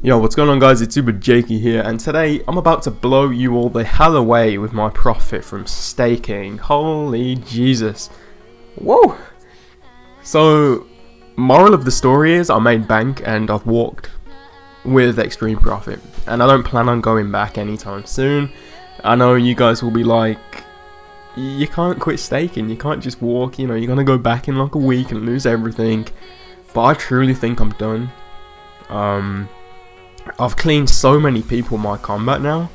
Yo, what's going on guys, it's Ub3rJakey here, and today I'm about to blow you all the hell away with my profit from staking. Holy Jesus. Whoa! So, moral of the story is I made bank and I've walked with extreme profit. And I don't plan on going back anytime soon. I know you guys will be like, you can't quit staking, you can't just walk, you know, you're gonna go back in like a week and lose everything. But I truly think I'm done. I've cleaned so many people in my combat now.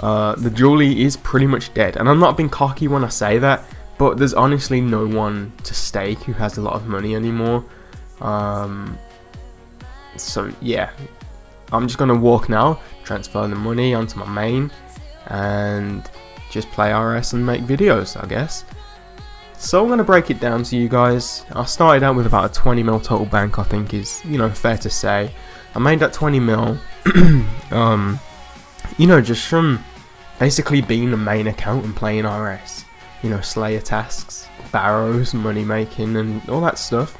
The Jewel is pretty much dead, and I'm not being cocky when I say that, but there's honestly no one to stake who has a lot of money anymore. So yeah, I'm just gonna walk now, transfer the money onto my main, and just play RS and make videos, I guess. So I'm gonna break it down to you guys. I started out with about a 20 mil total bank, I think is, you know, fair to say. I made that 20 mil, you know, just from basically being the main account and playing RS. You know, Slayer tasks, barrows, money making, and all that stuff.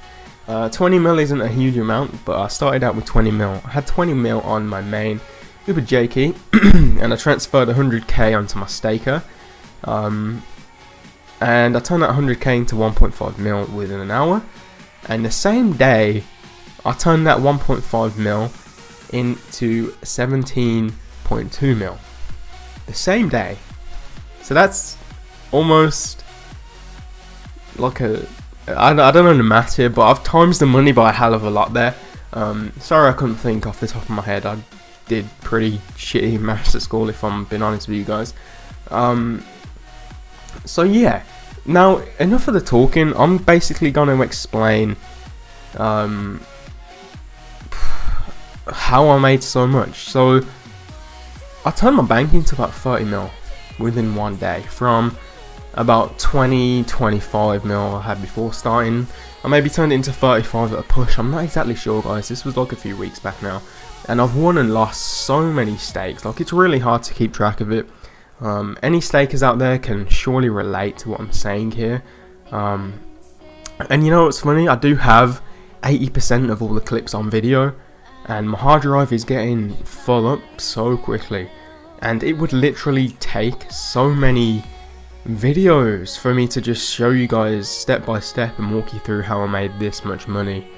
20 mil isn't a huge amount, but I started out with 20 mil. I had 20 mil on my main, Ub3rJakey, and I transferred 100k onto my staker. And I turned that 100k into 1.5 mil within an hour. And the same day, I turned that 1.5 mil into 17.2 mil. The same day. So that's almost like a... I don't know the math here, but I've times the money by a hell of a lot there. Sorry I couldn't think off the top of my head. I did pretty shitty maths at school, if I'm being honest with you guys. So yeah. Now, enough of the talking. I'm basically going to explain... how I made so much. So I turned my bank into about 30 mil within one day, from about 20-25 mil I had before starting. I maybe turned it into 35 at a push, I'm not exactly sure guys, this was like a few weeks back now. And I've won and lost so many stakes, like it's really hard to keep track of it. Any stakers out there can surely relate to what I'm saying here. And you know what's funny, I do have 80% of all the clips on video, and my hard drive is getting full up so quickly, and it would literally take so many videos for me to just show you guys step by step and walk you through how I made this much money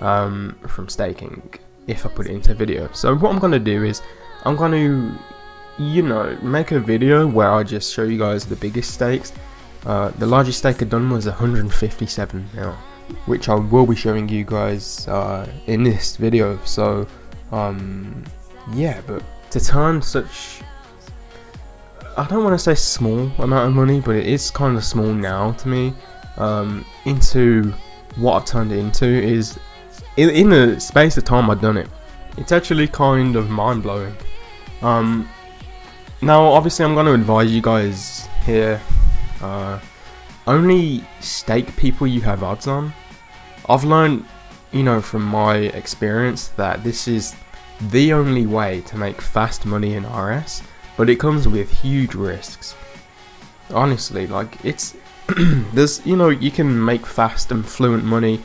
from staking, if I put it into video. So what I'm going to do is, I'm going to, you know, make a video where I just show you guys the biggest stakes. The largest stake I've done was 157 mil, which I will be showing you guys in this video. So yeah, but to turn such, I don't want to say small amount of money, but it is kind of small now to me, into what I've turned it into, is in the space of time I've done it, it's actually kind of mind-blowing. Now obviously I'm going to advise you guys here, only stake people you have odds on. I've learned, you know, from my experience that this is the only way to make fast money in RS, but it comes with huge risks. Honestly, like it's, there's, you know, you can make fast and fluent money,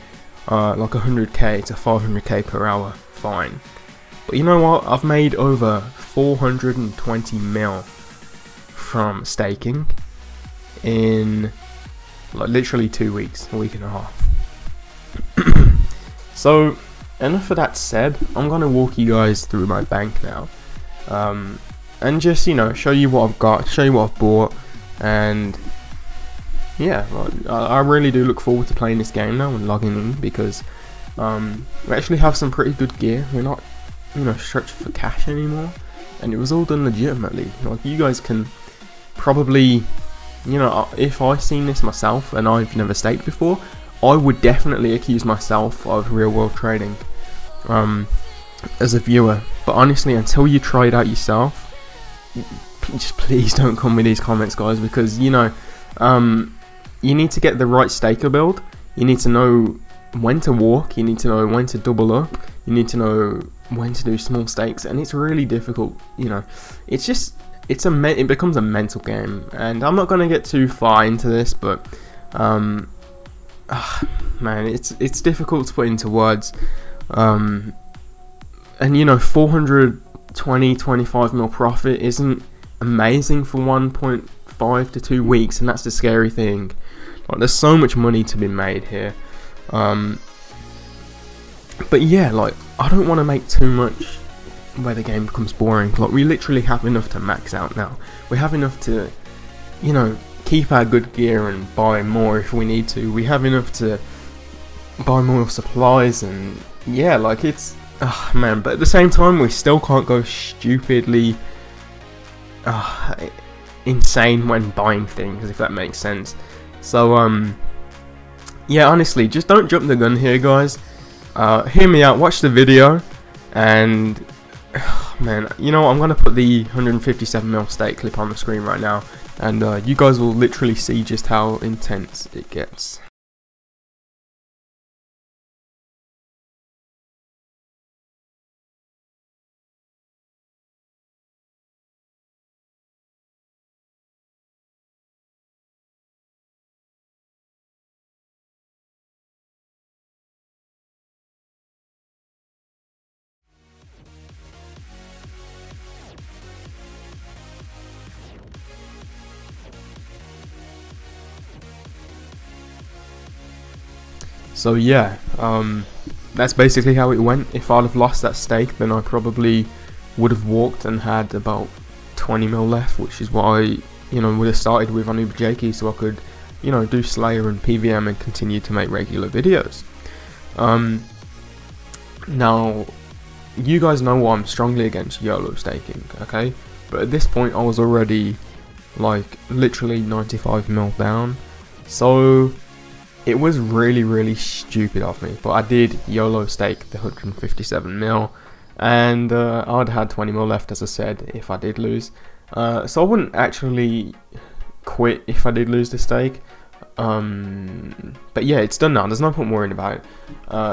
like 100k to 500k per hour, fine. But you know what? I've made over 420 mil from staking in like literally 2 weeks, a week and a half. So enough of that said, I'm gonna walk you guys through my bank now, and just, you know, show you what I've got, show you what I've bought. And yeah, I really do look forward to playing this game now and logging in, because we actually have some pretty good gear. We're not, you know, stretched for cash anymore, and it was all done legitimately. Like you guys can probably, you know, if I've seen this myself and I've never staked before, I would definitely accuse myself of real world trading as a viewer. But honestly, until you try it out yourself, just please don't come with these comments guys, because, you know, you need to get the right staker build, you need to know when to walk, you need to know when to double up, you need to know when to do small stakes, and it's really difficult, you know. It's just, it becomes a mental game, and I'm not gonna get too far into this, but man, it's difficult to put into words. And you know, 425 mil profit isn't amazing for 1.5 to 2 weeks, and that's the scary thing. Like, there's so much money to be made here. But yeah, like, I don't want to make too much where the game becomes boring. Like, we literally have enough to max out now. We have enough to, you know, keep our good gear and buy more if we need to. We have enough to buy more supplies, and yeah, like, it's, oh man, but at the same time we still can't go stupidly insane when buying things, if that makes sense. So yeah, honestly, just don't jump the gun here, guys. Hear me out, watch the video, and man, you know what, I'm gonna put the 157 mil stake clip on the screen right now, and you guys will literally see just how intense it gets. So yeah, that's basically how it went. If I'd have lost that stake, then I probably would have walked and had about 20 mil left, which is what I, you know, would have started with on Ub3Jakey, so I could, you know, do Slayer and PVM and continue to make regular videos. Now, you guys know why I'm strongly against YOLO staking, okay? But at this point, I was already, like, literally 95 mil down, so it was really, really stupid of me, but I did YOLO stake the 157 mil, and I'd had 20 mil left, as I said, if I did lose. So I wouldn't actually quit if I did lose the stake. But yeah, it's done now, there's no point worrying about it.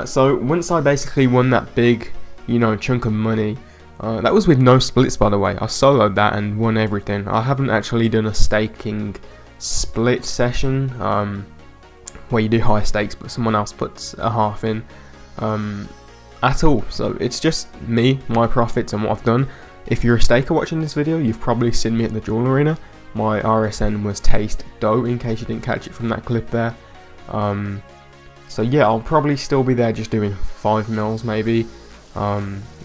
So once I basically won that big, you know, chunk of money, that was with no splits, by the way. I soloed that and won everything. I haven't actually done a staking split session, where you do high stakes but someone else puts a half in at all. So it's just me, my profits, and what I've done. If you're a staker watching this video, you've probably seen me at the Jewel Arena. My RSN was Taste Dough, in case you didn't catch it from that clip there. So yeah, I'll probably still be there, just doing 5 mils maybe, or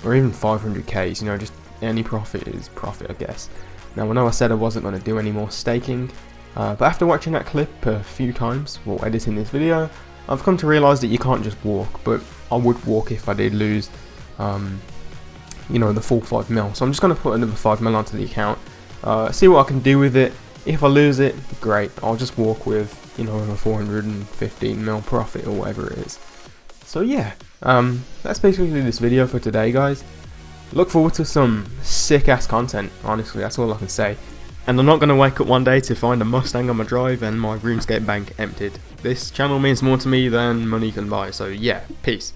even 500Ks, you know, just any profit is profit, I guess. Now, I know I said I wasn't going to do any more staking, but after watching that clip a few times while editing this video, I've come to realise that you can't just walk, but I would walk if I did lose, you know, the full 5 mil. So I'm just going to put another 5 mil onto the account, see what I can do with it. If I lose it, great, I'll just walk with, you know, a 415 mil profit or whatever it is. So yeah, that's basically this video for today, guys. Look forward to some sick ass content, honestly, that's all I can say. And I'm not going to wake up one day to find a Mustang on my drive and my RuneScape bank emptied. This channel means more to me than money can buy, so yeah, peace.